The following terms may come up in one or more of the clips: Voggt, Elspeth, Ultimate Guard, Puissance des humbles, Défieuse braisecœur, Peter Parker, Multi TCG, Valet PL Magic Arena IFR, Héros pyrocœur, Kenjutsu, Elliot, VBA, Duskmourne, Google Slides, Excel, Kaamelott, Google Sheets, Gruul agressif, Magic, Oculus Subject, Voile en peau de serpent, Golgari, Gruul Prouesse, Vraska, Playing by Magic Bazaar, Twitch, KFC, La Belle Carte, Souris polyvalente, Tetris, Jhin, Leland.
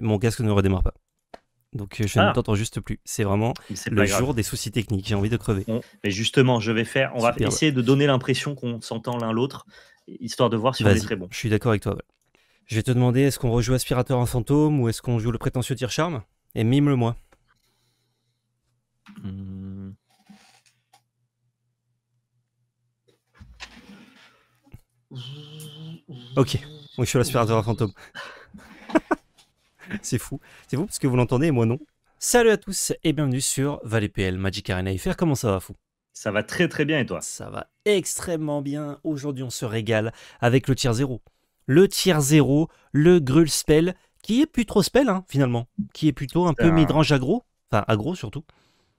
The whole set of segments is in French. mon casque ne redémarre pas. Donc je ne t'entends juste plus. C'est vraiment le jour des soucis techniques. J'ai envie de crever. Bon. Mais justement, je vais faire. On va essayer de donner l'impression qu'on s'entend l'un l'autre, histoire de voir si on est très bon. Je suis d'accord avec toi. Ouais. Je vais te demander, est-ce qu'on rejoue Aspirateur en fantôme ou est-ce qu'on joue le prétentieux tire-charme? Et mime-le-moi. Ok. Oui, je suis l'Aspirateur en fantôme. C'est fou. C'est fou parce que vous l'entendez et moi non. Salut à tous et bienvenue sur Valet PL Magic Arena IFR. Comment ça va, fou? Ça va très très bien et toi? Ça va extrêmement bien. Aujourd'hui, on se régale avec le tier 0. Le tier 0, le Gruul Spell, qui est plus trop spell hein, finalement. Qui est plutôt un peu midrange aggro. Enfin, aggro surtout.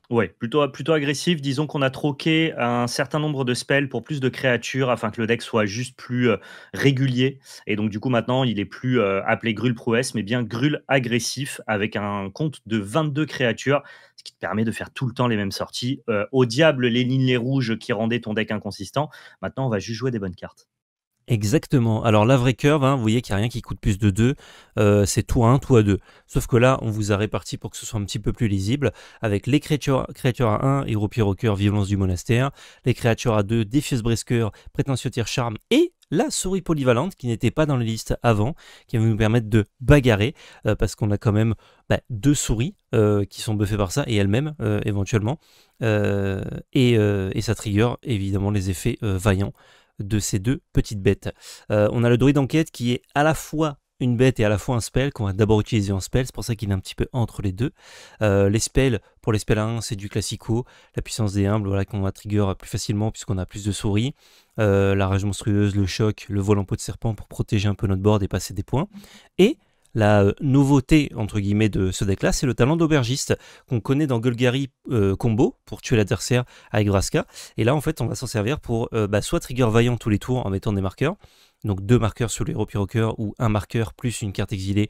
Ouais, plutôt agressif. Disons qu'on a troqué un certain nombre de spells pour plus de créatures afin que le deck soit juste plus régulier. Et donc, du coup, maintenant, il est plus appelé Gruul Prouesse, mais bien Gruul agressif avec un compte de 22 créatures, ce qui te permet de faire tout le temps les mêmes sorties. Au diable, les lignes rouges qui rendaient ton deck inconsistant. Maintenant, on va juste jouer des bonnes cartes. Exactement. Alors, la vraie curve, hein, vous voyez qu'il n'y a rien qui coûte plus de 2. C'est tout à 1, tout à 2. Sauf que là, on vous a réparti pour que ce soit un petit peu plus lisible avec les créatures à 1, Héros pyrocœur, Vive-lance du monastère, les créatures à 2, Défieuse braisecœur, prétentieux tire-charme et la souris polyvalente qui n'était pas dans les listes avant, qui va nous permettre de bagarrer parce qu'on a quand même deux souris qui sont buffées par ça et elles-mêmes éventuellement. Et ça trigger évidemment les effets vaillants de ces deux petites bêtes. On a le druide enquête qui est à la fois une bête et à la fois un spell, qu'on va d'abord utiliser en spell, c'est pour ça qu'il est un petit peu entre les deux. Les spells, pour les spells 1, c'est du classico, la puissance des humbles, voilà, qu'on va trigger plus facilement puisqu'on a plus de souris, la rage monstrueuse, le choc, le voile en peau de serpent pour protéger un peu notre board et passer des points. Et la nouveauté, entre guillemets, de ce deck-là, c'est le talent d'aubergiste qu'on connaît dans Golgari combo pour tuer l'adversaire avec Vraska. Et là, en fait, on va s'en servir pour soit trigger vaillant tous les tours en mettant des marqueurs, donc 2 marqueurs sur le héros pyrocœur ou un marqueur plus une carte exilée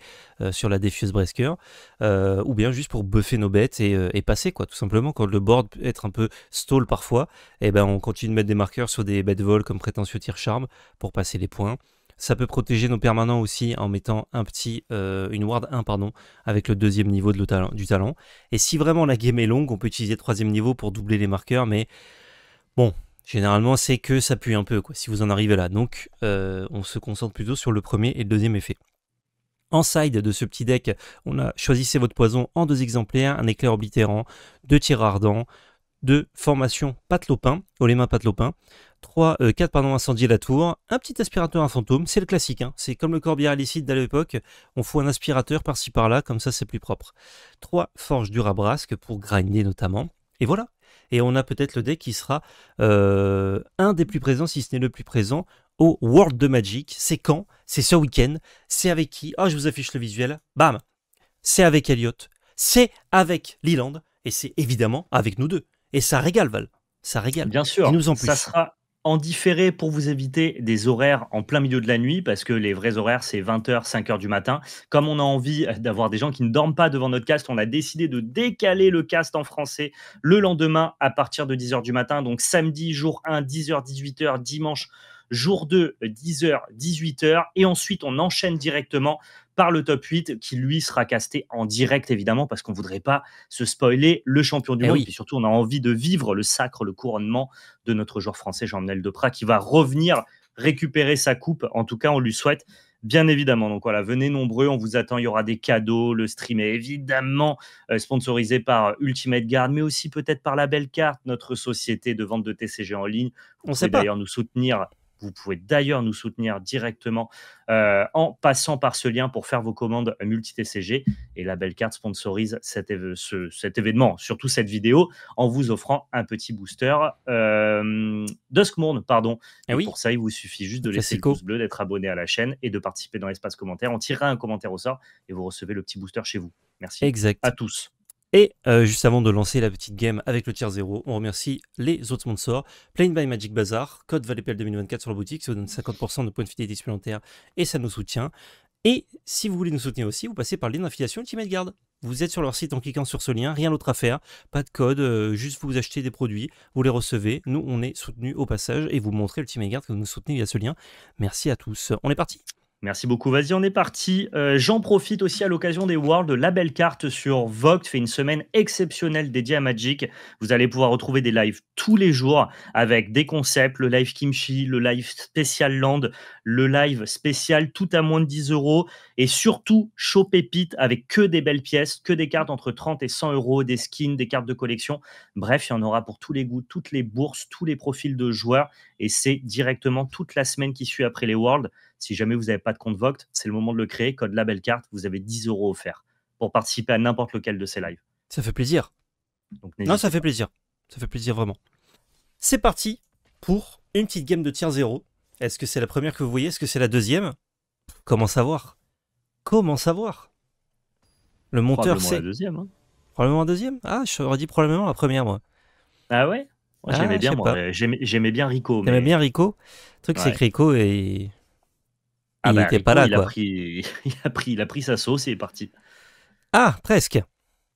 sur la défieuse braisecœur, ou bien juste pour buffer nos bêtes et passer, quoi, tout simplement. Quand le board peut être un peu stall parfois, et ben on continue de mettre des marqueurs sur des bêtes vol comme prétentieux tire-charme pour passer les points. Ça peut protéger nos permanents aussi en mettant un petit, une ward 1 pardon, avec le 2e niveau de du talent. Et si vraiment la game est longue, on peut utiliser le 3e niveau pour doubler les marqueurs. Mais bon, généralement, c'est que ça pue un peu quoi, si vous en arrivez là. Donc, on se concentre plutôt sur le 1er et le 2e effet. En side de ce petit deck, on a choisissez votre poison en 2 exemplaires, un éclair oblitérant, 2 tirs ardents, 2 formations patelopin, aux les mains patelopin, 4 incendier la tour, un petit aspirateur à fantôme, c'est le classique, hein. C'est comme le corbière illicite d'à l'époque, on fout un aspirateur par-ci par-là, comme ça c'est plus propre. 3 forges du rabrasque pour grinder notamment, et voilà. Et on a peut-être le deck qui sera un des plus présents, si ce n'est le plus présent, au World de Magic. C'est quand? C'est ce week-end. C'est avec qui? Oh, je vous affiche le visuel, bam! C'est avec Elliot, c'est avec Leland, et c'est évidemment avec nous deux. Et ça régale, Val, ça régale. Bien sûr, nous en plus. Ça sera en différé pour vous éviter des horaires en plein milieu de la nuit, parce que les vrais horaires, c'est 20h, 5h du matin. Comme on a envie d'avoir des gens qui ne dorment pas devant notre cast, on a décidé de décaler le cast en français le lendemain à partir de 10h du matin. Donc samedi, jour 1, 10h, 18h, dimanche, jour 2, 10h, 18h. Et ensuite, on enchaîne directement par le top 8 qui, lui, sera casté en direct, évidemment, parce qu'on ne voudrait pas se spoiler le champion du monde. Et puis surtout, on a envie de vivre le sacre, le couronnement de notre joueur français, Jean-Menel Deprat, qui va revenir récupérer sa coupe. En tout cas, on lui souhaite, bien évidemment. Donc voilà, venez nombreux, on vous attend. Il y aura des cadeaux, le stream est évidemment sponsorisé par Ultimate Guard, mais aussi peut-être par La Belle Carte, notre société de vente de TCG en ligne. On sait d'ailleurs nous soutenir. Vous pouvez d'ailleurs nous soutenir directement en passant par ce lien pour faire vos commandes multi-TCG. Et La Belle Carte sponsorise cet événement, surtout cette vidéo, en vous offrant un petit booster Duskmourne, pardon. Et pour ça, il vous suffit juste de laisser le pouce bleu, d'être abonné à la chaîne et de participer dans l'espace commentaire. On tirera un commentaire au sort et vous recevez le petit booster chez vous. Merci à tous. Et juste avant de lancer la petite game avec le tier 0, on remercie les autres sponsors. Playing by Magic Bazaar, code ValetPL 2024 sur la boutique, ça vous donne 50% de points de fidélité supplémentaires et ça nous soutient. Et si vous voulez nous soutenir aussi, vous passez par le lien d'affiliation Ultimate Guard. Vous êtes sur leur site en cliquant sur ce lien, rien d'autre à faire, pas de code, juste vous achetez des produits, vous les recevez, nous on est soutenus au passage et vous montrez Ultimate Guard que vous nous soutenez via ce lien. Merci à tous, on est parti. Merci beaucoup. Vas-y, on est parti. J'en profite aussi à l'occasion des Worlds. La Belle Carte sur Voggt fait une semaine exceptionnelle dédiée à Magic. Vous allez pouvoir retrouver des lives tous les jours avec des concepts, le live Kimchi, le live spécial Land, le live spécial tout à moins de 10 € et surtout chaud pépite avec que des belles pièces, que des cartes entre 30 et 100 €, des skins, des cartes de collection. Bref, il y en aura pour tous les goûts, toutes les bourses, tous les profils de joueurs et c'est directement toute la semaine qui suit après les Worlds. Si jamais vous n'avez pas de compte Voggt, c'est le moment de le créer. Code La Belle Carte, vous avez 10 € offerts pour participer à n'importe lequel de ces lives. Ça fait plaisir. Donc, non, ça fait plaisir. Ça fait plaisir vraiment. C'est parti pour une petite game de tiers 0. Est-ce que c'est la première que vous voyez? Est-ce que c'est la deuxième? Comment savoir? Comment savoir? Le monteur, c'est... Probablement la deuxième. Hein. Probablement la deuxième? Ah, j'aurais dit probablement la première, moi. Ah ouais? Moi, j'aimais bien, moi. J'aimais bien Rico. T'aimais bien Rico? Le truc, c'est que Rico est... Ah bah, il n'était pas là, quoi. Il a pris sa sauce et est parti. Ah, presque.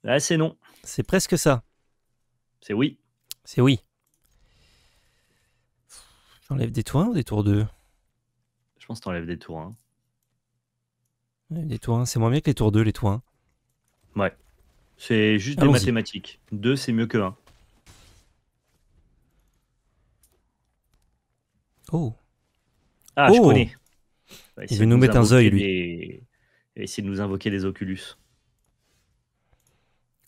Ah, c'est non. C'est presque ça. C'est oui. C'est oui. J'enlève des tours 1 ou des tours 2? Je pense que t'enlèves des tours 1. Des tours 1, c'est moins bien que les tours 2, les tours 1. Ouais. C'est juste des mathématiques. 2, c'est mieux que 1. Oh. Ah, oh. Je connais. Il veut nous mettre un œil, lui. Il va essayer de nous invoquer des Oculus.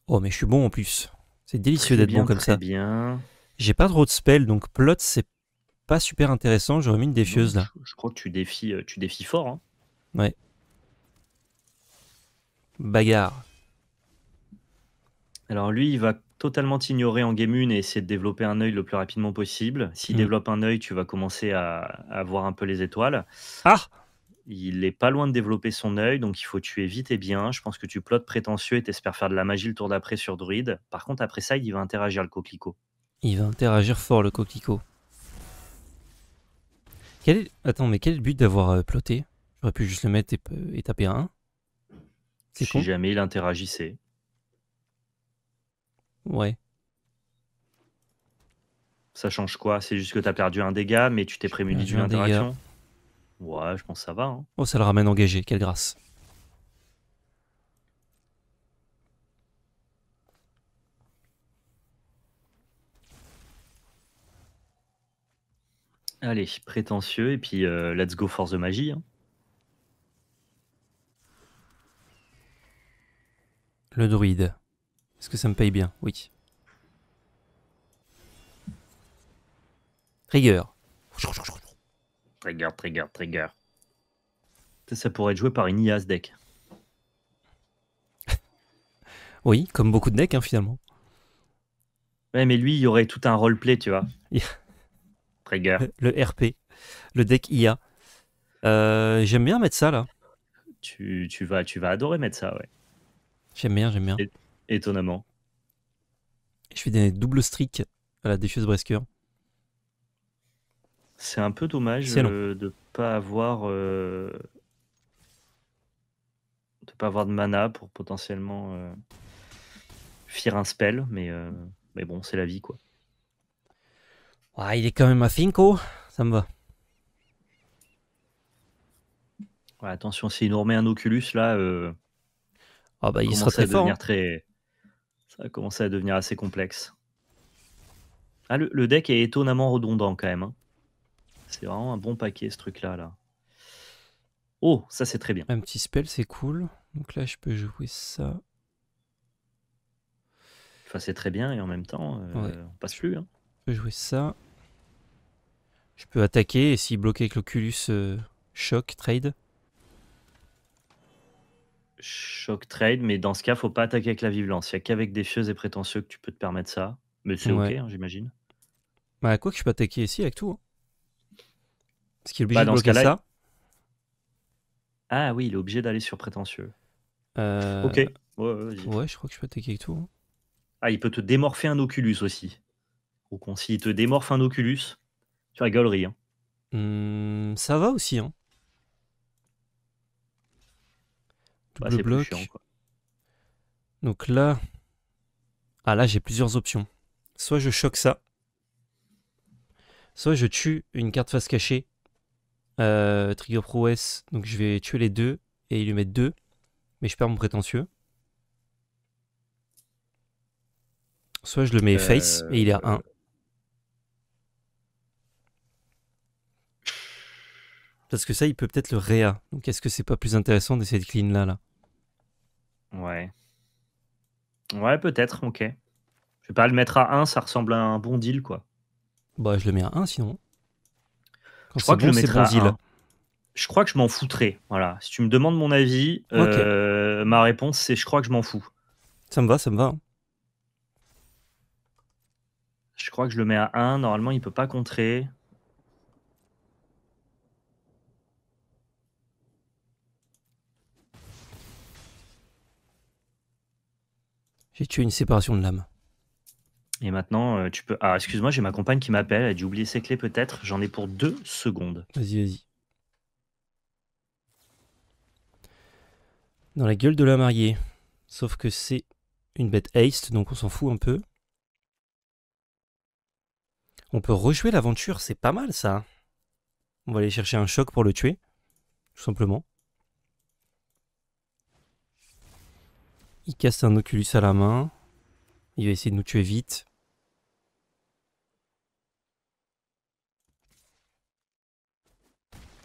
Oh, mais je suis bon en plus. C'est délicieux d'être bon comme ça. Bien. J'ai pas trop de spells, donc plot, c'est pas super intéressant. J'aurais mis une défieuse là. Je crois que tu défies fort. Hein. Ouais. Bagarre. Alors lui, il va totalement t'ignorer en game 1 et essayer de développer un œil le plus rapidement possible. S'il développe un œil, tu vas commencer à voir un peu les étoiles. Ah! Il est pas loin de développer son œil, donc il faut tuer vite et bien. Je pense que tu plotes prétentieux et t'espères faire de la magie le tour d'après sur druide. Par contre, après ça, il va interagir, le coquelicot. Il va interagir fort, le coquelicot. Quel est... Attends, mais quel est le but d'avoir ploté? J'aurais pu juste le mettre et taper un. Si jamais il interagissait. Ouais. Ça change quoi? C'est juste que t'as perdu un dégât, mais tu t'es prémuni d'une interaction dégât. Ouais, je pense que ça va. Hein. Oh, ça le ramène engagé, quelle grâce. Allez, prétentieux, et puis let's go force de magie. Hein. Le druide. Est-ce que ça me paye bien? Oui. Rigueur. Trigger. Ça pourrait être joué par une IA, ce deck. Oui, comme beaucoup de decks, hein, finalement. Ouais, mais lui, il y aurait tout un roleplay, tu vois. Trigger. Le RP. Le deck IA. J'aime bien mettre ça, là. Tu vas adorer mettre ça, ouais. J'aime bien. Étonnamment. Je fais des doubles streaks à la défieuse braisecœur. C'est un peu dommage de pas avoir de mana pour potentiellement faire un spell, mais bon, c'est la vie, quoi. Ouais, il est quand même à Finko, ça me va. Ouais, attention, s'il nous remet un Oculus là, ah bah, il sera très fort. Ça va commencer à devenir assez complexe. Ah, le deck est étonnamment redondant quand même. Hein. C'est vraiment un bon paquet, ce truc-là. Là. Oh, ça, c'est très bien. Un petit spell, c'est cool. Donc là, je peux jouer ça. Enfin, c'est très bien et en même temps, on passe plus. Hein. Je peux jouer ça. Je peux attaquer et si bloquer avec l'Oculus, choc, trade. Choc, trade, mais dans ce cas, faut pas attaquer avec la vive-lance. Il n'y a qu'avec des fieux et prétentieux que tu peux te permettre ça. Mais c'est OK, hein, j'imagine. Bah, quoi que je peux attaquer ici avec tout. Hein. Parce qu'il est obligé de bloquer ça. Ah oui, il est obligé d'aller sur prétentieux. OK. Ouais, je crois que je peux attaquer avec tout. Hein. Ah, il peut te démorpher un Oculus aussi. Au con, s'il te démorphe un Oculus, tu rigoleries. Hein. Ça va aussi. Hein. Double bloc. Plus chiant, quoi. Donc là... Ah là, j'ai plusieurs options. Soit je choque ça. Soit je tue une carte face cachée Trigger Prowess, donc je vais tuer les deux et lui mettre deux, mais je perds mon prétentieux. Soit je le mets face et il est à 1. Parce que ça, il peut peut-être le réa. Donc est-ce que c'est pas plus intéressant d'essayer de clean là? Ouais. Ouais, peut-être, ok. Je vais pas le mettre à 1, ça ressemble à un bon deal, quoi. Bah, je le mets à 1 sinon. Quand je crois que je le mettrai à 1. Je crois que je m'en foutrais. Voilà. Si tu me demandes mon avis, ma réponse c'est je crois que je m'en fous. Ça me va, ça me va. Je crois que je le mets à 1. Normalement, il peut pas contrer. J'ai tué une séparation de l'âme. Et maintenant, tu peux... Ah, excuse-moi, j'ai ma compagne qui m'appelle. Elle a dû oublier ses clés peut-être. J'en ai pour 2 secondes. Vas-y, vas-y. Dans la gueule de la mariée. Sauf que c'est une bête haste, donc on s'en fout un peu. On peut rejouer l'aventure, c'est pas mal ça. On va aller chercher un choc pour le tuer, tout simplement. Il casse un Oculus à la main. Il va essayer de nous tuer vite.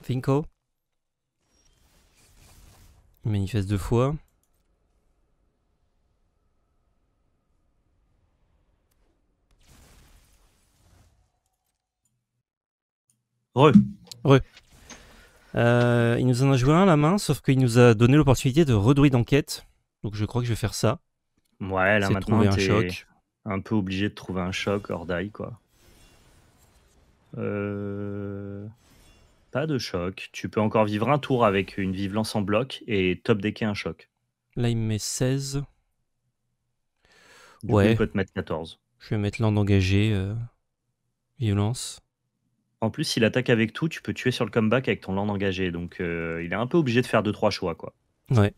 Finko. Il manifeste 2 fois. Re. Re. Il nous en a joué un à la main, sauf qu'il nous a donné l'opportunité de redouiller d'enquête. Donc je crois que je vais faire ça. Ouais, là maintenant t'es un peu obligé de trouver un choc hors die, quoi. Pas de choc. Tu peux encore vivre un tour avec une vive-lance en bloc et top decker un choc. Là il me met 16. Du coup, il peut te mettre 14. Je vais mettre l'an d'engager. Violence. En plus, s'il attaque avec tout, tu peux tuer sur le comeback avec ton land engagé. Donc, il est un peu obligé de faire 2-3 choix, quoi. Ouais.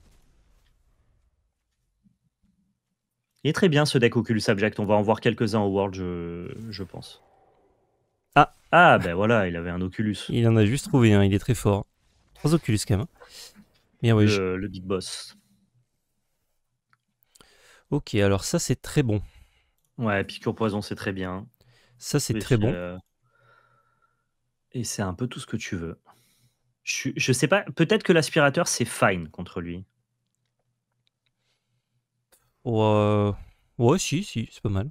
Il est très bien, ce deck Oculus Subject. On va en voir quelques-uns au World, je pense. Ah, ah ben voilà, il avait un Oculus. Il en a juste trouvé un, il est très fort. 3 Oculus, quand même. Bien, ouais, le Big Boss. Ok, alors ça, c'est très bon. Ouais, piqûre poison, c'est très bien. Ça, c'est très bon. Et c'est un peu tout ce que tu veux. Je sais pas, peut-être que l'aspirateur c'est fine contre lui. Ouais, ouais si, c'est pas mal.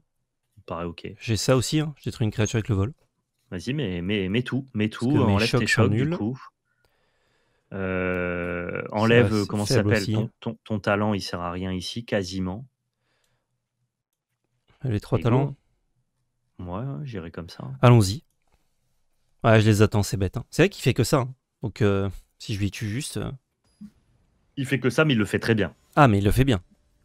Pareil, ok. J'ai ça aussi, hein. J'ai trouvé une créature avec le vol. Vas-y, mets tout, enlève tes chocs du coup. Enlève, ça, comment ça s'appelle, ton talent, il sert à rien ici, quasiment. Les 3 talents. Moi, ouais, j'irai comme ça. Allons-y. Ouais, je les attends, c'est bête. Hein. C'est vrai qu'il fait que ça. Hein. Donc, si je lui tue juste... Il fait que ça, mais il le fait très bien. Ah, mais il le fait bien.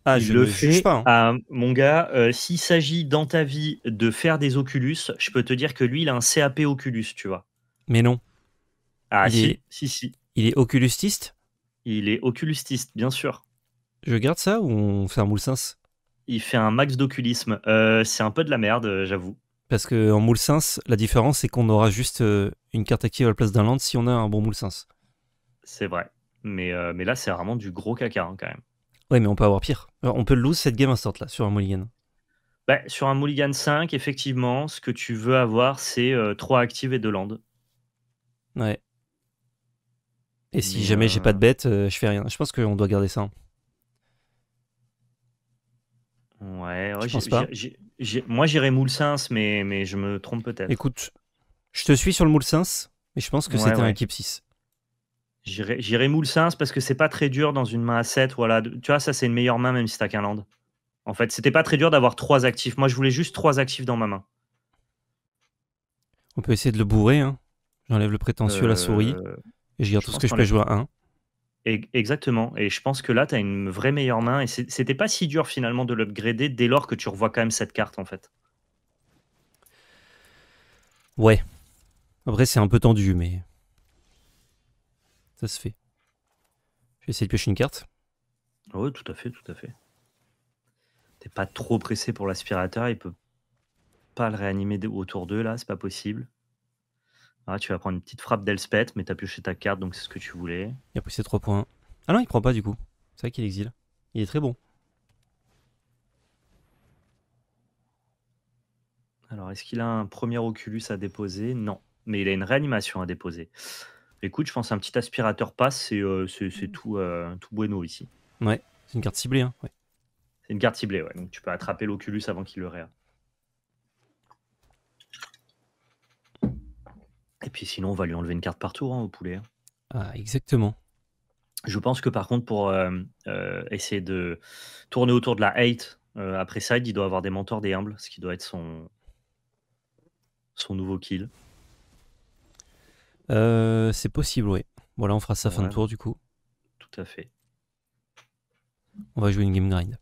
Ah, je le fais pas. Hein. Ah, mon gars, s'il s'agit dans ta vie de faire des Oculus, je peux te dire que lui, il a un CAP Oculus, tu vois. Mais non. Ah, si. Il est oculustiste? Il est oculustiste, bien sûr. Je garde ça ou on fait un moule sens? Il fait un max d'oculisme. C'est un peu de la merde, j'avoue. Parce qu'en moule sens, la différence, c'est qu'on aura juste une carte active à la place d'un land si on a un bon moule sens. C'est vrai. Mais là, c'est vraiment du gros caca, hein, quand même. Ouais, mais on peut avoir pire. Alors, on peut lose cette game instant, là, sur un mulligan. Bah, sur un mulligan 5, effectivement, ce que tu veux avoir, c'est 3 actives et 2 landes. Ouais. Et si jamais j'ai pas de bête, je fais rien. Je pense qu'on doit garder ça. Hein. Ouais, moi j'irais moule sens, mais je me trompe peut-être. Écoute, je te suis sur le moule sens, mais je pense que c'était un équipe 6. J'irais moule sens parce que c'est pas très dur dans une main à 7. Voilà. Tu vois, ça c'est une meilleure main même si t'as qu'un land. En fait, c'était pas très dur d'avoir 3 actifs. Moi je voulais juste 3 actifs dans ma main. On peut essayer de le bourrer. Hein. J'enlève le prétentieux, la souris, et je garde tout ce que je peux jouer à 1. Exactement, et je pense que là tu as une vraie meilleure main et c'était pas si dur finalement de l'upgrader dès lors que tu revois quand même cette carte en fait. Ouais, en vrai c'est un peu tendu mais ça se fait. Je vais essayer de piocher une carte. Ouais, tout à fait. T'es pas trop pressé pour l'aspirateur, il peut pas le réanimer autour d'eux là, c'est pas possible. Ah, tu vas prendre une petite frappe d'Elspeth, mais t'as pioché ta carte, donc c'est ce que tu voulais. Il a pris ses 3 points. Ah non, il prend pas du coup. C'est vrai qu'il exile. Il est très bon. Alors, est-ce qu'il a un premier Oculus à déposer? Non, mais il a une réanimation à déposer. Écoute, je pense un petit aspirateur passe, c'est tout bueno ici. Ouais, c'est une carte ciblée. Hein. Ouais. C'est une carte ciblée, ouais. Donc tu peux attraper l'Oculus avant qu'il le réa. Et puis sinon, on va lui enlever une carte par tour hein, au poulet. Hein. Ah, exactement. Je pense que par contre, pour essayer de tourner autour de la hate après side, il doit avoir des mentors des humbles, ce qui doit être son nouveau kill. C'est possible, oui. Voilà, on fera ça fin de tour du coup. Tout à fait. On va jouer une game grind.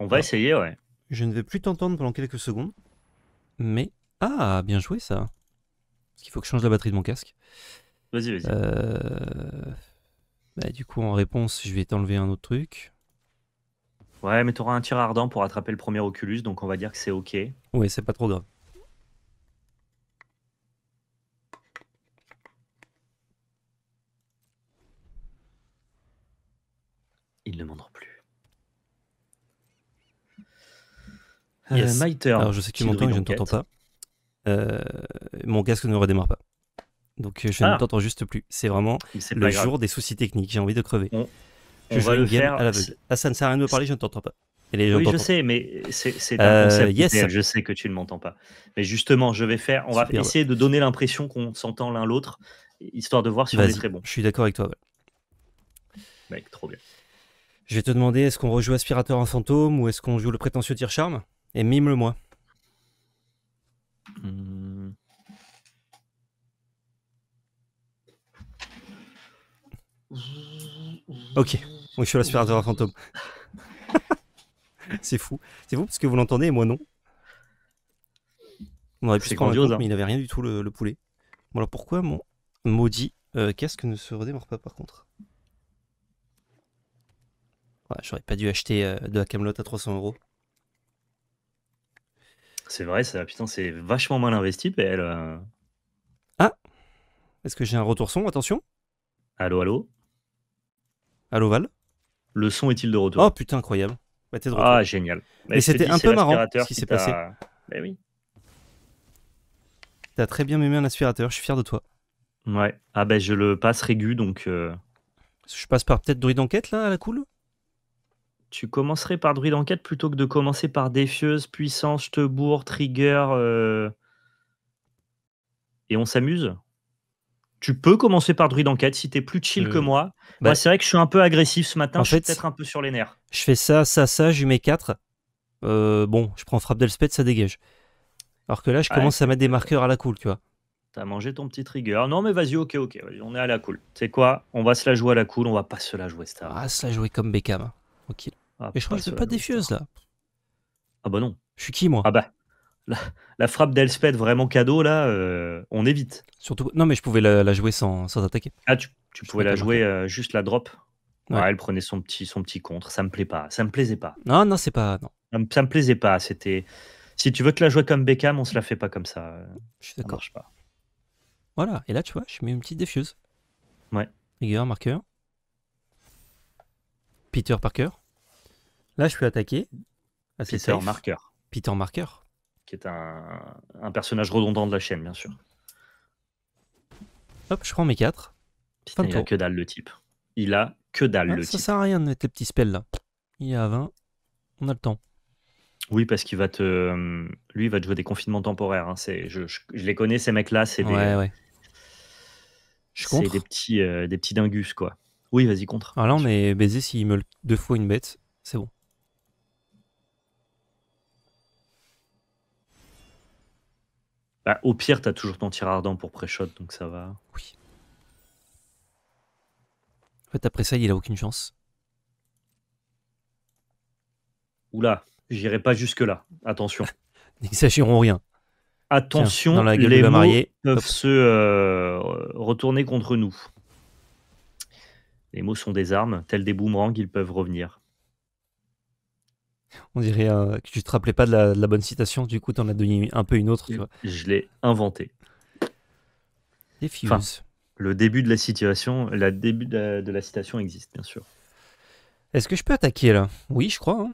On va essayer, ouais. Je ne vais plus t'entendre pendant quelques secondes. Mais... Ah, bien joué ça. Parce qu'il faut que je change la batterie de mon casque. Vas-y, vas-y. Bah, du coup, en réponse, je vais t'enlever un autre truc. Ouais, mais t'auras un tir ardent pour attraper le premier Oculus, donc on va dire que c'est ok. Ouais, c'est pas trop grave. Ils ne m'entendent plus. Yes. Alors, je sais que tu m'entends, je ne t'entends pas. Mon casque ne redémarre pas. Donc, je ne t'entends juste plus. C'est vraiment le jour des soucis techniques. J'ai envie de crever. Je joue une game à l'aveugle. Ah, ça ne sert à rien de me parler, je ne t'entends pas. Oui, je sais, mais c'est un concept. Yes. Je sais que tu ne m'entends pas. Mais justement, je vais faire. On va essayer de donner l'impression qu'on s'entend l'un l'autre, histoire de voir si on est très bon. Je suis d'accord avec toi. Ouais. Mec, trop bien. Je vais te demander, est-ce qu'on rejoue Aspirateur en fantôme ou est-ce qu'on joue le prétentieux tir charme? Et mime-le-moi. Ok, moi je suis l'aspirateur à fantôme. C'est fou. C'est fou parce que vous l'entendez et moi non. On aurait pu se prendre un compte, mais il n'avait rien du tout le poulet. Bon alors pourquoi mon maudit casque ne se redémarre pas par contre? Ouais, j'aurais pas dû acheter de la Kaamelott à 300 €. C'est vrai, ça, putain, c'est vachement mal investi, PL. Ah, est-ce que j'ai un retour son? Attention. Allô, allô. Allô, Val. Le son est-il de retour? Oh putain, incroyable. Bah, t'es de retour. Ah, génial. Mais c'était un peu marrant ce qui s'est passé. Bah oui. T'as très bien aimé un aspirateur, je suis fier de toi. Ouais. Ah ben, je le passe régu, donc... Je passe par peut-être druide d'enquête, là, à la cool? Tu commencerais par druide d'enquête plutôt que de commencer par défieuse, puissance, jetebourg, trigger et on s'amuse. Tu peux commencer par druide d'enquête si t'es plus chill que moi. Bah, moi c'est vrai que je suis un peu agressif ce matin, je suis peut-être un peu sur les nerfs. Je fais ça, ça, ça, je mets 4. Bon, je prends frappe d'Elspeth, ça dégage. Alors que là je commence à mettre des marqueurs à la cool, tu vois. T'as mangé ton petit trigger. Non mais vas-y, ok, on est à la cool. Tu sais quoi, on va se la jouer à la cool, on va pas se la jouer Star. On va se la jouer comme Beckham. Ok. Ah, mais je crois que je ne fais pas défieuse là. Ah bah non. Je suis qui moi? Ah bah. La frappe d'Elspeth vraiment cadeau là, on évite. Surtout. Non mais je pouvais la jouer sans attaquer. Ah tu pouvais la jouer juste la drop. Ouais. Ouais, elle prenait son petit contre. Ça me plaît pas. Ça me plaisait pas. Non c'est pas non. Ça me plaisait pas. C'était. Si tu veux te la jouer comme Beckham, on se la fait pas comme ça. Je suis d'accord. Voilà. Et là tu vois, je mets une petite défieuse. Ouais. Rigueur, marqueur. Peter Parker. Là, je suis attaqué. Peter Marker. Peter Marker. Qui est un personnage redondant de la chaîne, bien sûr. Hop, je prends mes 4. Putain, il a que dalle le type. Il a que dalle le type. Ça sert à rien de mettre les petits spells là. Il est à 20. On a le temps. Oui, parce qu'il va te. Lui, il va te jouer des confinements temporaires. Hein. Je les connais, ces mecs-là. C'est des. Ouais. C'est des petits dingus, quoi. Oui, vas-y, contre. Alors là, on est baisé s'il meule 2 fois une bête. C'est bon. Bah, au pire, t'as toujours ton tir ardent pour pré-shot, donc ça va. Oui. En fait, après ça, il a aucune chance. Oula, j'irai pas jusque-là. Attention. N'exagérons rien. Attention, tiens, dans la gueule les mots peuvent se retourner contre nous. Les mots sont des armes, tels des boomerangs, ils peuvent revenir. On dirait que tu te rappelais pas de la bonne citation, du coup t'en as donné un peu une autre. Tu vois. Je l'ai inventée. Défieuse. Enfin, le début de la citation, la citation existe, bien sûr. Est-ce que je peux attaquer, là? Oui, je crois. Hein.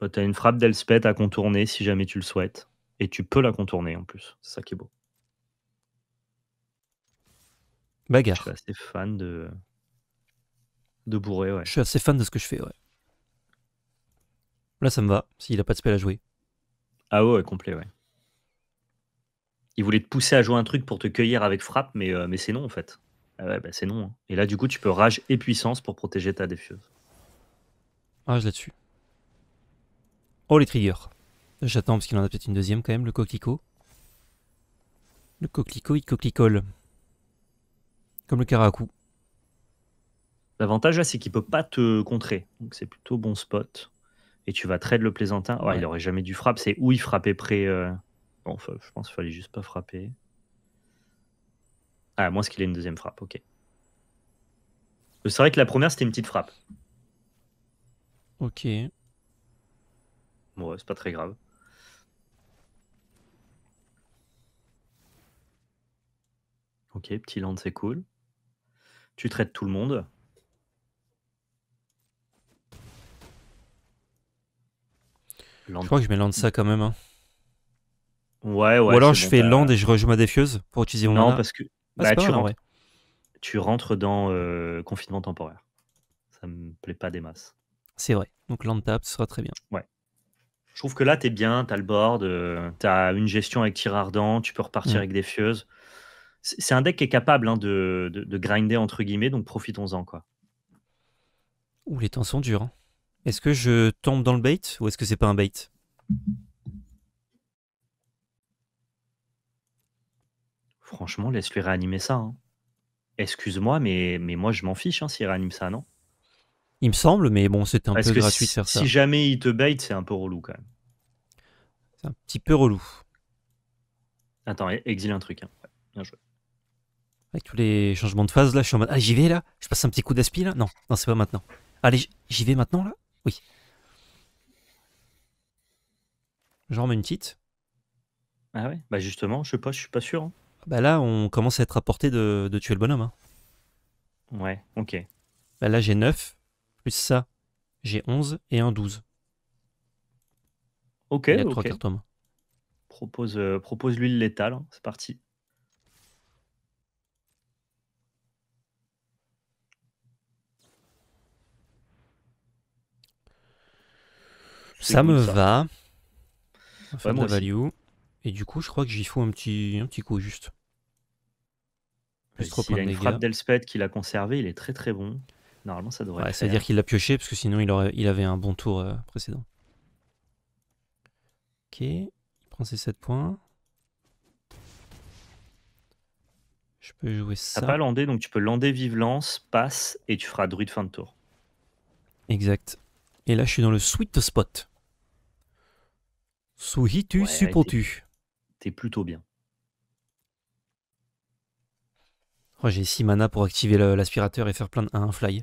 Bah, tu as une frappe d'Elspeth à contourner, si jamais tu le souhaites. Et tu peux la contourner, en plus. C'est ça qui est beau. Bagarre. Je suis assez fan de bourré, ouais. Je suis assez fan de ce que je fais, ouais. Là, ça me va, s'il n'a pas de spell à jouer. Ah ouais, complet, ouais. Il voulait te pousser à jouer un truc pour te cueillir avec frappe, mais c'est non, en fait. Ah ouais, bah c'est non. Hein. Et là, du coup, tu peux rage et puissance pour protéger ta défieuse. Rage là-dessus. Oh, les triggers. J'attends, parce qu'il en a peut-être une deuxième, quand même, le coquelicot. Le coquelicot, il coquelicole. Comme le caracou. L'avantage, là, c'est qu'il peut pas te contrer. Donc, c'est plutôt bon spot. Et tu vas trade le plaisantin. Oh, ouais. Il aurait jamais dû frapper. C'est où il frappait près. Bon, je pense qu'il fallait juste pas frapper. Ah, à moins qu'il ait une deuxième frappe. Ok. C'est vrai que la première, c'était une petite frappe. Ok. Bon, ouais, c'est pas très grave. Ok, petit land, c'est cool. Tu traites tout le monde. Land. Je crois que je mets land ça quand même. Hein. Ouais, ouais. Ou alors je fais land et je rejoue ma défieuse pour utiliser mon mana. Non, parce que bah, tu rentres dans confinement temporaire. Ça me plaît pas des masses. C'est vrai. Donc land tap, ce sera très bien. Ouais. Je trouve que là, t'es bien. T'as le board. T'as une gestion avec tir ardent. Tu peux repartir avec défieuse. C'est un deck qui est capable hein, de grinder, entre guillemets, donc profitons-en, quoi. Ouh, les temps sont durs. Hein. Est-ce que je tombe dans le bait ou est-ce que c'est pas un bait? Franchement, laisse-lui réanimer ça. Hein. Excuse-moi, mais moi, je m'en fiche hein, s'il réanime ça, non? Il me semble, mais bon, c'était un peu gratuit de faire ça. Si jamais il te bait, c'est un peu relou, quand même. C'est un petit peu relou. Attends, exile un truc. Hein. Ouais, bien joué. Avec tous les changements de phase, là, je suis en mode... Ah, j'y vais, là? Je passe un petit coup d'aspi, là? Non, non, c'est pas maintenant. Allez, j'y vais maintenant, là? Oui. J'en remets une petite. Ah ouais? Bah justement, je sais pas, je suis pas sûr. Hein. Bah là, on commence à être à portée de tuer le bonhomme. Hein. Ouais, ok. Bah là, j'ai 9, plus ça, j'ai 11 et un 12. Ok, il y a 3 cartes en main. Propose-lui le létal, hein. C'est parti. Ça me va. Enfin, de value. Et du coup, je crois que j'y fous un petit coup juste. Il a une frappe d'Elspeth qu'il a conservé, il est très très bon. Normalement, ça devrait. C'est-à-dire qu'il l'a pioché parce que sinon, il avait un bon tour précédent. Ok, il prend ses 7 points. Je peux jouer ça. T'as pas landé, donc tu peux lander Vive-lance, passe et tu feras druide fin de tour. Exact. Et là, je suis dans le sweet spot. Souhitu, ouais, suppontu. T'es plutôt bien. Oh, j'ai 6 mana pour activer l'aspirateur et faire plein de un fly.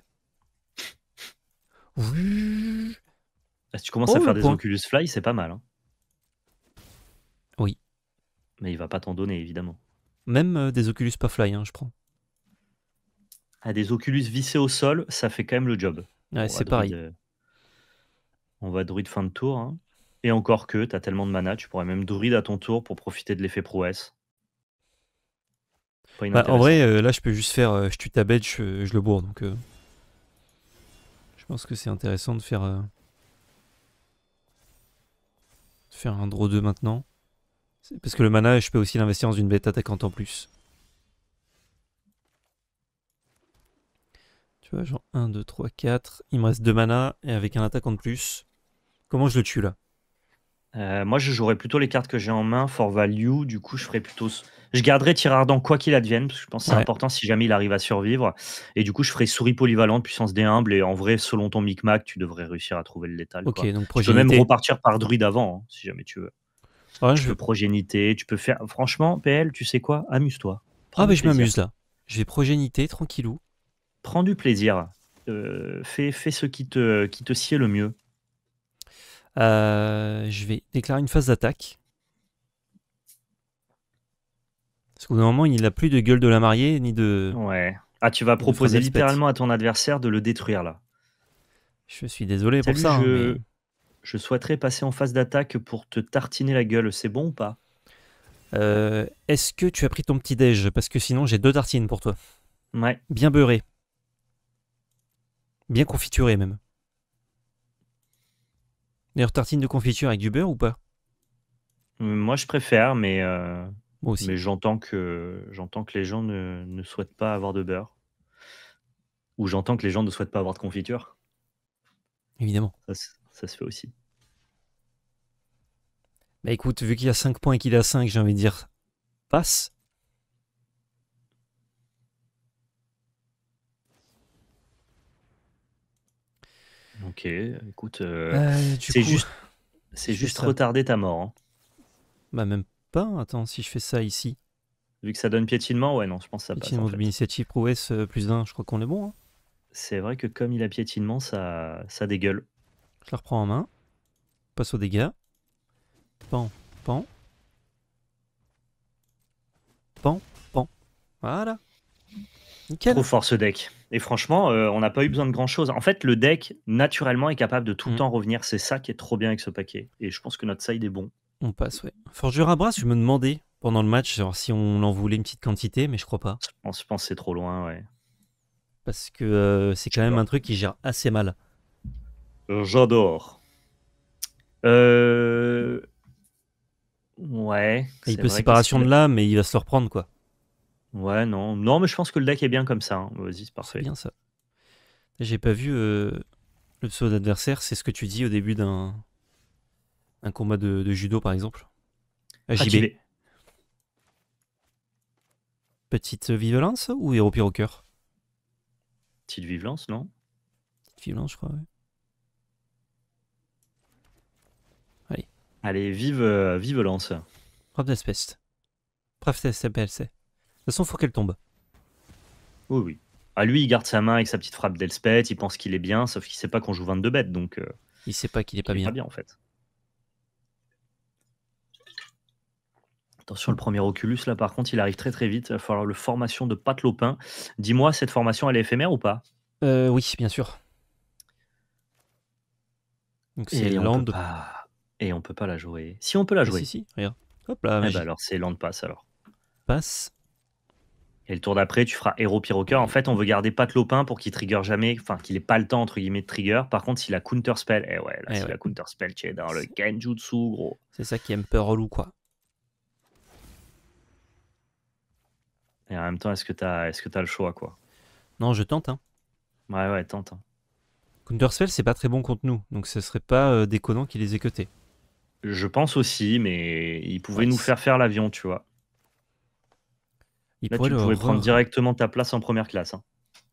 Oui. Si tu commences à faire des Oculus Fly, c'est pas mal. Hein. Oui. Mais il va pas t'en donner, évidemment. Même des Oculus pas fly, hein, je prends. Ah, des Oculus vissés au sol, ça fait quand même le job. Ouais, c'est pareil. On va druide fin de tour. Hein. Et encore que, t'as tellement de mana, tu pourrais même druide à ton tour pour profiter de l'effet prouesse. Bah, en vrai, là, je peux juste faire je tue ta bête, je le bourre. Donc, je pense que c'est intéressant de faire un draw 2 maintenant. Parce que le mana, je peux aussi l'investir dans une bête attaquante en plus. Tu vois, genre 1, 2, 3, 4. Il me reste 2 mana et avec un attaquant de plus. Comment je le tue là? Moi, je jouerais plutôt les cartes que j'ai en main, for value. Du coup, je ferais plutôt. Je garderais tir ardent quoi qu'il advienne, parce que je pense que c'est important si jamais il arrive à survivre. Et du coup, je ferais souris polyvalente, puissance des humbles. Et en vrai, selon ton micmac, tu devrais réussir à trouver le létal. Okay, donc tu peux même repartir par druide avant, hein, si jamais tu veux. Ouais, tu peux progéniter, tu peux faire. Franchement, PL, tu sais quoi? Amuse-toi. Ah, mais je m'amuse là. Je vais progéniter tranquillou. Prends du plaisir. Fais ce qui te sied le mieux. Je vais déclarer une phase d'attaque. Parce qu'au bout d'un moment, il n'a plus de gueule de la mariée, ni de... Ouais. Ah, tu vas proposer littéralement à ton adversaire de le détruire, là. Je suis désolé pour ça. Mais... je souhaiterais passer en phase d'attaque pour te tartiner la gueule. C'est bon ou pas? Est-ce que tu as pris ton petit-déj? Parce que sinon, j'ai 2 tartines pour toi. Ouais. Bien beurrées. Bien confiturées, même. D'ailleurs, tartine de confiture avec du beurre ou pas? Moi, je préfère, mais... moi aussi. Mais j'entends que les gens ne souhaitent pas avoir de beurre. Ou j'entends que les gens ne souhaitent pas avoir de confiture. Évidemment. Ça se fait aussi. Bah écoute, vu qu'il y a 5 points et qu'il a 5, j'ai envie de dire passe. Ok, écoute, c'est juste retarder ta mort. Hein. Bah même pas. Attends, si je fais ça ici, vu que ça donne piétinement, ouais, non, je pense que ça passe. Piétinement de l'initiative prouesse +1, je crois qu'on est bon. Hein. C'est vrai que comme il a piétinement, ça dégueule. Je la reprends en main, passe aux dégâts. Pan, pan, pan, pan. Voilà, nickel. Trop fort ce deck. Et franchement, on n'a pas eu besoin de grand chose. En fait, le deck naturellement est capable de tout le temps revenir. C'est ça qui est trop bien avec ce paquet. Et je pense que notre side est bon. On passe, ouais. Forger à bras, je me demandais pendant le match genre, si on en voulait une petite quantité, mais je crois pas. Je pense que c'est trop loin, ouais. Parce que c'est quand même un truc qui gère assez mal. J'adore. Ouais. Il peut séparation de là, mais il va se le reprendre, quoi. Ouais, non. Non, mais je pense que le deck est bien comme ça. Hein. Vas-y, c'est parfait. C'est bien ça. J'ai pas vu le pseudo d'adversaire, c'est ce que tu dis au début d'un... un combat de judo, par exemple. JB. Petite vive-lance ou héros pyrocœur? Petite vive-lance, non? Petite vive-lance, je crois, ouais. Allez. Allez, vive-lance. Preuve d'espèce. Preuve d'espèce. De toute façon, faut qu'elle tombe. Oui, oui. Ah, lui, il garde sa main avec sa petite frappe d'Elspeth, il pense qu'il est bien, sauf qu'il sait pas qu'on joue 22 bêtes, donc... il sait pas qu'il est pas bien. Il est pas bien, en fait. Attention, le premier Oculus, là, par contre, il arrive très, très vite. Il va falloir le formation de Pat Lopin. Dis-moi, cette formation, elle est éphémère ou pas? Oui, bien sûr. Donc, c'est Land. Pas... Et on peut pas la jouer. Si, on peut la jouer. Si, si, regarde. Hop là, eh ben alors, c'est Land Pass, alors. Passe. Et le tour d'après, tu feras Héros Pyrocœur. En fait, on veut garder Pat Lopin pour qu'il trigger jamais, enfin, qu'il n'ait pas le temps, entre guillemets, de trigger. Par contre, s'il a Counter Spell, eh ouais, là, s'il a Counter Spell, tu es dans le Kenjutsu, gros. C'est ça qui est un peu relou, quoi. Et en même temps, est-ce que t'as le choix, quoi? Non, je tente. Hein. Ouais, ouais, tente. Hein. Counterspell, c'est pas très bon contre nous, donc ce serait pas déconnant qu'il les ait cutés. Je pense aussi, mais il pouvait nous faire l'avion, tu vois. Là, tu pouvais prendre directement ta place en première classe.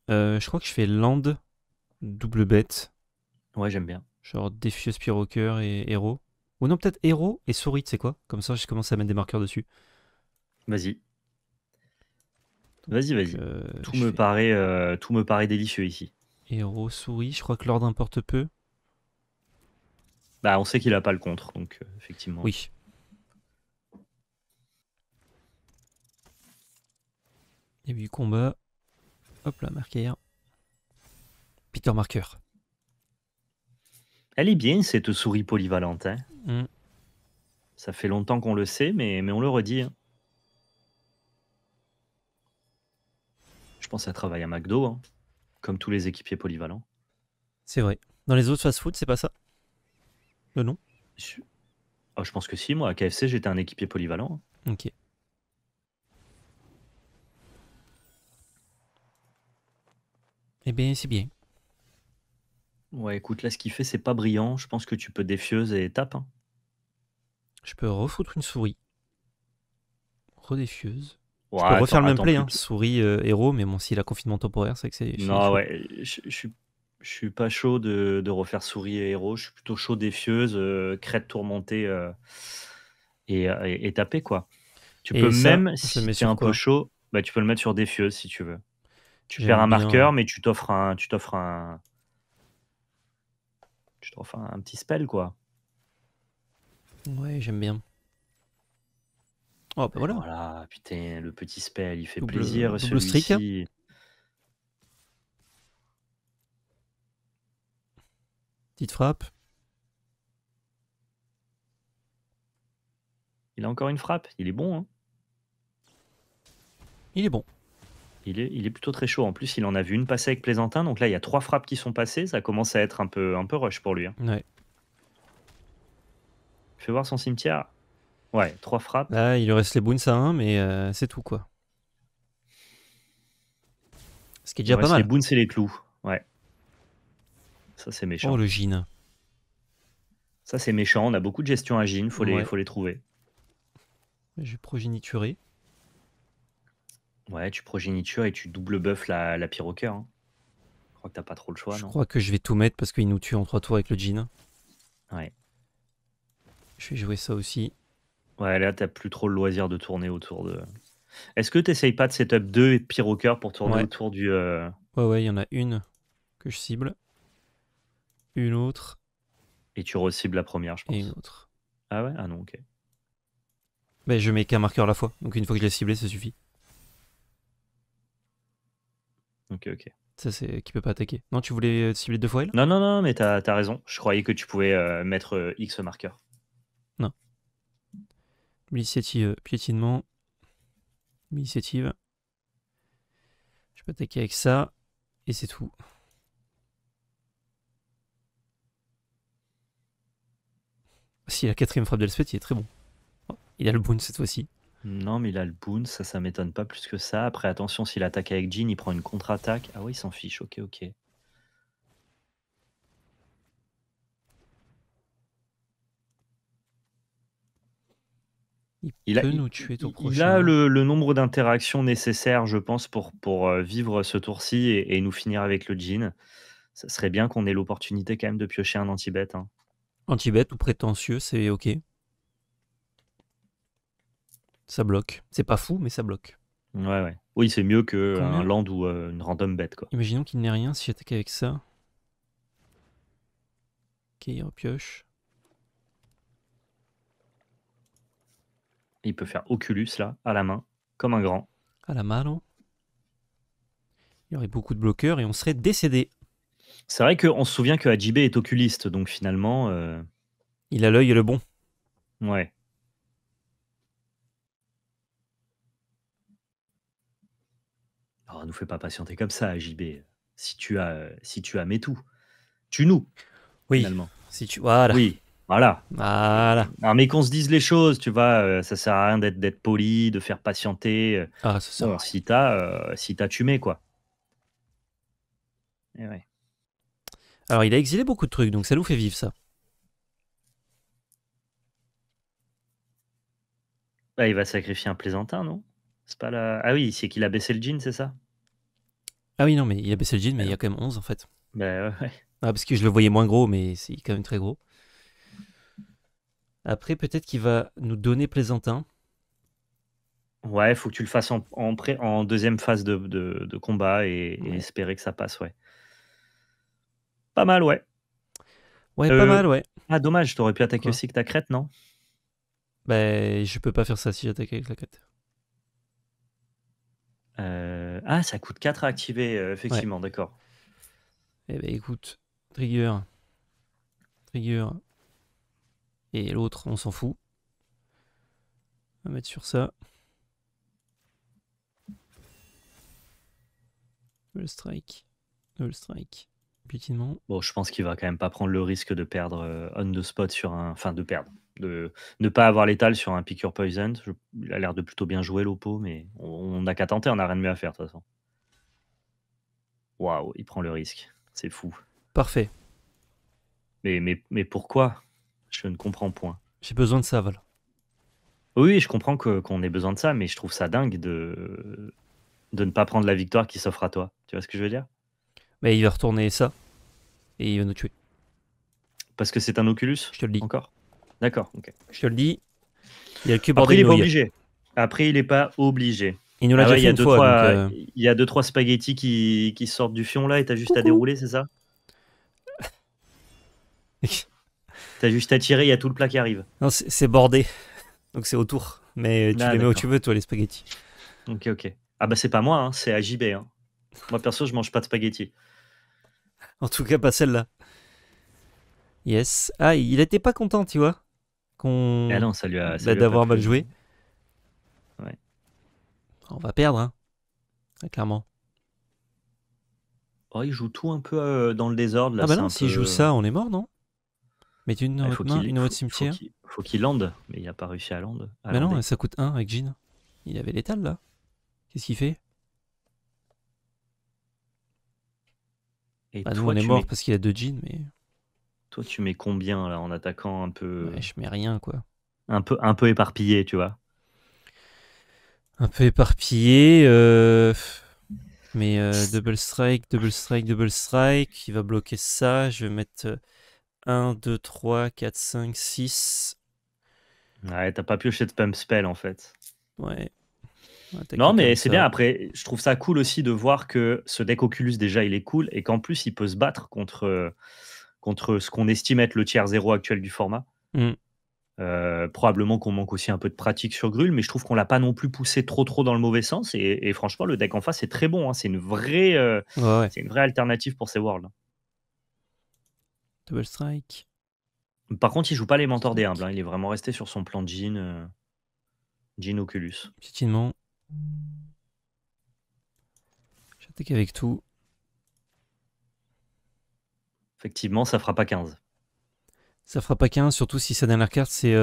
Hein. Je crois que je fais land, double bête. Ouais, j'aime bien. Genre défieuse pyrocœur et héros. Ou non, peut-être héros et souris, tu sais quoi? Comme ça, je commence à mettre des marqueurs dessus. Vas-y. Vas-y, vas-y. Tout me paraît délicieux ici. Héros, souris, je crois que l'ordre importe peu. Bah, on sait qu'il n'a pas le contre, donc effectivement. Oui. Début du combat. Hop là, marqueur. Peter Marker. Elle est bien, cette souris polyvalente. Hein. Ça fait longtemps qu'on le sait, mais on le redit. Hein. Je pense à travailler à McDo, hein, comme tous les équipiers polyvalents. C'est vrai. Dans les autres fast-food, c'est pas ça? Le nom? Je pense que si, moi, à KFC, j'étais un équipier polyvalent. Hein. Ok. Eh bien, c'est bien. Ouais, écoute, là, ce qu'il fait, c'est pas brillant. Je pense que tu peux défieuse et tape. Hein. Je peux refoutre une souris. Redéfieuse. Je peux refaire le même play, hein. Souris, héros, mais bon, s'il a confinement temporaire, c'est que c'est... Non, ouais, je suis pas chaud de refaire souris et héros, je suis plutôt chaud défieuse, crête tourmentée et taper, quoi. Tu peux même, si t'es un peu chaud, bah, tu peux le mettre sur défieuse, si tu veux. Tu perds un marqueur, mais tu t'offres un petit spell, quoi. Ouais, j'aime bien. Oh, bah voilà. Voilà, putain, le petit spell, il fait double, plaisir celui-ci. Petite frappe. Il a encore une frappe, il est bon. Hein. Il est bon. Il est plutôt très chaud. En plus, il en a vu une passer avec Plaisantin. Donc là, il y a 3 frappes qui sont passées. Ça commence à être un peu rush pour lui. Hein. Ouais. Fais voir son cimetière. Ouais, 3 frappes. Là, il lui reste les boons à 1, mais c'est tout, quoi. Ce qui est déjà pas mal. Les boons, c'est les clous. Ouais. Ça, c'est méchant. Oh, le Jhin. Ça, c'est méchant. On a beaucoup de gestion à Jhin. Faut les trouver. Je vais progéniturer. Ouais, tu progénitures et tu double buff la pyrocœur. Hein. Je crois que t'as pas trop le choix. Je crois que je vais tout mettre parce qu'il nous tue en 3 tours avec le Jhin. Ouais. Je vais jouer ça aussi. Ouais, là, t'as plus trop le loisir de tourner autour de... Est-ce que t'essayes pas de setup 2 pyrocœur pour tourner autour du... Ouais, il y en a une que je cible. Une autre. Et tu re-cibles la première, je pense. Et une autre. Ah ouais? Ah non, ok. Mais je mets qu'un marqueur à la fois, donc une fois que je l'ai ciblé, ça suffit. Ok. Ça, c'est qui peut pas attaquer. Non, tu voulais cibler 2 fois elle? Non, mais t'as raison. Je croyais que tu pouvais mettre X marqueur. Non. Initiative, piétinement. Initiative. Je peux attaquer avec ça, et c'est tout. Si, la 4e frappe d'Elspeth, il est très bon. Oh, il a le boon cette fois-ci. Non, mais il a le boon, ça m'étonne pas plus que ça. Après, attention, s'il attaque avec Jhin, il prend une contre-attaque. Ah ouais, il s'en fiche, ok. Il peut nous tuer tout prochain. Il a le nombre d'interactions nécessaires, je pense, pour vivre ce tour-ci et nous finir avec le Jhin. Ça serait bien qu'on ait l'opportunité quand même de piocher un anti-bet. Hein. Anti-bet ou prétentieux, c'est ok. Ça bloque. C'est pas fou, mais ça bloque. Ouais. Oui, c'est mieux qu'un land ou une random bet, quoi. Imaginons qu'il n'ait rien si j'attaque avec ça. Ok, il repioche. Il peut faire Oculus, là, à la main, comme un grand. À la main, non? Il y aurait beaucoup de bloqueurs et on serait décédé. C'est vrai qu'on se souvient que Hajibé est oculiste, donc finalement... Il a l'œil et le bon. Ouais. Alors, ne nous fais pas patienter comme ça, JB. Si tu as mais tout, tu nous. Oui. Finalement. Si tu voilà. Oui. Voilà. Non, mais qu'on se dise les choses, tu vois. Ça sert à rien d'être poli, de faire patienter. Ah, ça sert. Bon, si t'as tumé quoi. Et ouais. Alors, il a exilé beaucoup de trucs, donc ça nous fait vivre ça. Bah, il va sacrifier un plaisantin, non? C'est pas la... Ah oui, c'est qu'il a baissé le Jhin, c'est ça? Ah oui, non, mais il a baissé le Jhin, mais il y a quand même 11 en fait. Bah ouais. Ah, parce que je le voyais moins gros, mais c'est quand même très gros. Après, peut-être qu'il va nous donner plaisantin. Ouais, faut que tu le fasses en deuxième phase de combat et espérer que ça passe, ouais. Pas mal, ouais. Ouais, pas mal, ouais. Ah, dommage, t'aurais pu attaquer aussi que ta crête, non? Bah, je peux pas faire ça si j'attaque avec la crête. Ah, ça coûte 4 à activer, effectivement, d'accord. Eh ben écoute, trigger, et l'autre, on s'en fout. On va mettre sur ça. Double strike, piétinement. Bon, je pense qu'il va quand même pas prendre le risque de perdre on the spot sur un... Enfin, de perdre. De ne pas avoir l'étale sur un Pick Your Poison. Il a l'air de plutôt bien jouer l'Oppo, mais on n'a qu'à tenter, on n'a rien de mieux à faire de toute façon. Waouh, il prend le risque, c'est fou. Parfait. Mais pourquoi? Je ne comprends point. J'ai besoin de ça, Val. Oui, je comprends qu'on ait besoin de ça, mais je trouve ça dingue de ne pas prendre la victoire qui s'offre à toi. Tu vois ce que je veux dire? Mais il va retourner ça, et il va nous tuer. Parce que c'est un Oculus? Je te le dis. Encore? D'accord, ok. Je te le dis. Il y a le cube. Après, il n'est pas obligé. Après, il n'est pas obligé. Il nous l'a déjà fait une fois. Il y a 2-3 spaghettis qui sortent du fion là et t'as juste à dérouler, c'est ça? T'as juste à tirer, il y a tout le plat qui arrive. Non, c'est bordé. Donc c'est autour. mais tu les mets où tu veux, toi, les spaghettis. Ok, ok. Ah bah c'est pas moi, hein, c'est AJB. Hein. Moi, perso, je mange pas de spaghettis. En tout cas, pas celle-là. Yes. Ah, il était pas content, tu vois, qu'on... Ah non, ça lui a... D'avoir mal joué. Ouais. On va perdre, hein. Ouais, clairement. Oh, il joue tout un peu dans le désordre. Là, ah bah non, s'il joue ça, on est mort, non? Mais tu une autre cimetière. Faut qu'il lande, mais il n'a pas réussi à lande. Mais non, ça coûte 1 avec Jhin. Il avait l'étal, là. Qu'est-ce qu'il fait? Et bah toi, nous, on est mort parce qu'il a 2 Jhin, mais... Toi, tu mets combien, là, en attaquant un peu... Ouais, je mets rien, quoi. Un peu éparpillé, tu vois. Un peu éparpillé, mais double strike, il va bloquer ça, je vais mettre 1, 2, 3, 4, 5, 6. Ouais, t'as pas pioché de pump spell en fait. Ouais. Non mais c'est bien, après, je trouve ça cool aussi de voir que ce deck Oculus déjà il est cool et qu'en plus il peut se battre contre ce qu'on estime être le tier 0 actuel du format. Mm. Probablement qu'on manque aussi un peu de pratique sur Gruul, mais je trouve qu'on l'a pas non plus poussé trop dans le mauvais sens, et franchement le deck en face est très bon, hein. C'est une vraie c'est une vraie alternative pour ces Worlds. Double strike. Par contre il joue pas les mentors des humbles, hein. Il est vraiment resté sur son plan de Jhin, Jhin Oculus. Effectivement. J'attaque avec tout. Effectivement ça fera pas 15. Ça fera pas 15, surtout si sa dernière carte, c'est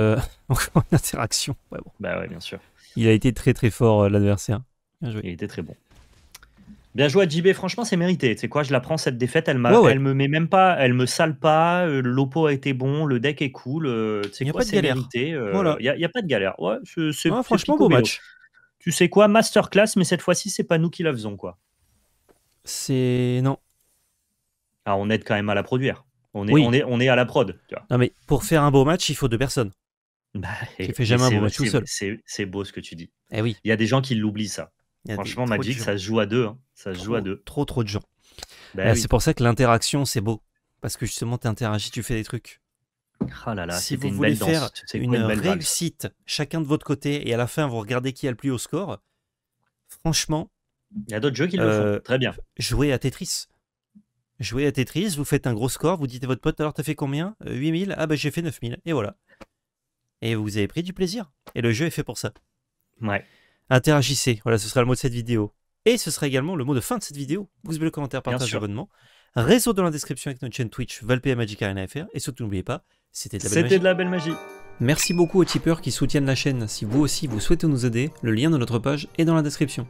encore une interaction. Ouais, bon. Bah ouais, bien sûr. Il a été très fort, l'adversaire. Bien joué. Il était très bon. Bien joué à JB, franchement, c'est mérité. Tu sais quoi, je la prends cette défaite, elle me met même pas, elle me sale pas, l'oppo a été bon, le deck est cool. Il n'y a pas de galère. Voilà. Y a pas de galère. Ouais, ouais, franchement, beau match. Tu sais quoi, masterclass, mais cette fois-ci, c'est pas nous qui la faisons, quoi. C'est... Non. Alors, on aide quand même à la produire. On est à la prod. Tu vois. Non, mais pour faire un beau match, il faut 2 personnes. Bah, tu fais jamais un beau match tout seul. C'est beau ce que tu dis. Eh oui. Il y a des gens qui l'oublient, ça. Franchement, Magic, ça se joue à 2. Hein. Ça se joue à 2. Trop de gens. Bah, oui. C'est pour ça que l'interaction, c'est beau. Parce que justement, tu interagis, tu fais des trucs. Ah là là, si vous voulez faire une réussite, chacun de votre côté, et à la fin, vous regardez qui a le plus haut score, franchement. Il y a d'autres jeux qui le font. Très bien. Jouer à Tetris. Jouez à Tetris, vous faites un gros score, vous dites à votre pote, alors t'as fait combien? 8000? Ah bah j'ai fait 9000, et voilà. Et vous avez pris du plaisir, et le jeu est fait pour ça. Ouais. Interagissez, voilà, ce sera le mot de cette vidéo. Et ce sera également le mot de fin de cette vidéo. Vous avez le commentaire, partage, abonnement. Réseau dans la description avec notre chaîne Twitch, Valet PL Magic Arena IFR, et surtout n'oubliez pas, c'était de la belle magie. Merci beaucoup aux tipeurs qui soutiennent la chaîne. Si vous aussi vous souhaitez nous aider, le lien de notre page est dans la description.